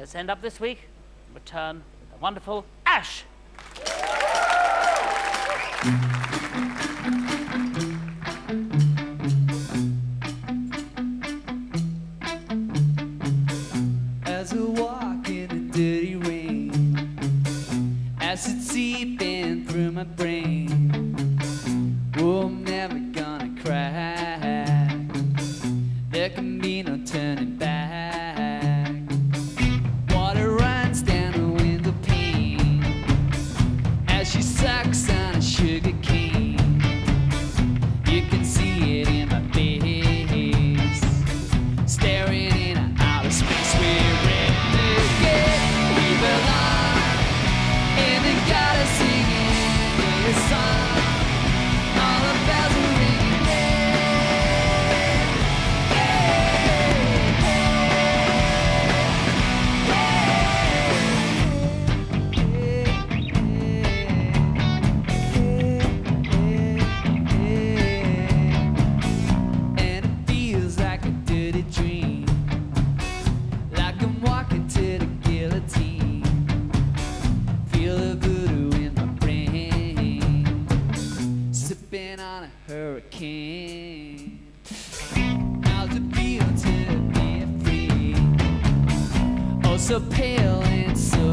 Let's end up this week and return with the wonderful Ash. As I walk in the dirty rain, acid seeping through my brain, oh, I'm never gonna crack. There can be no turning back. Water runs down a window pane as she sucks on a sugar cane. You can see it in my face, staring in outer space. We're in the gate, we belong in the gutter singing this song. All the bells are ringing, and it feels like a dirty dream, like I'm walking to the guillotine. Feel the voodoo in my brain, sipping on a hurricane. How's it feel to be free? Oh, so pale and so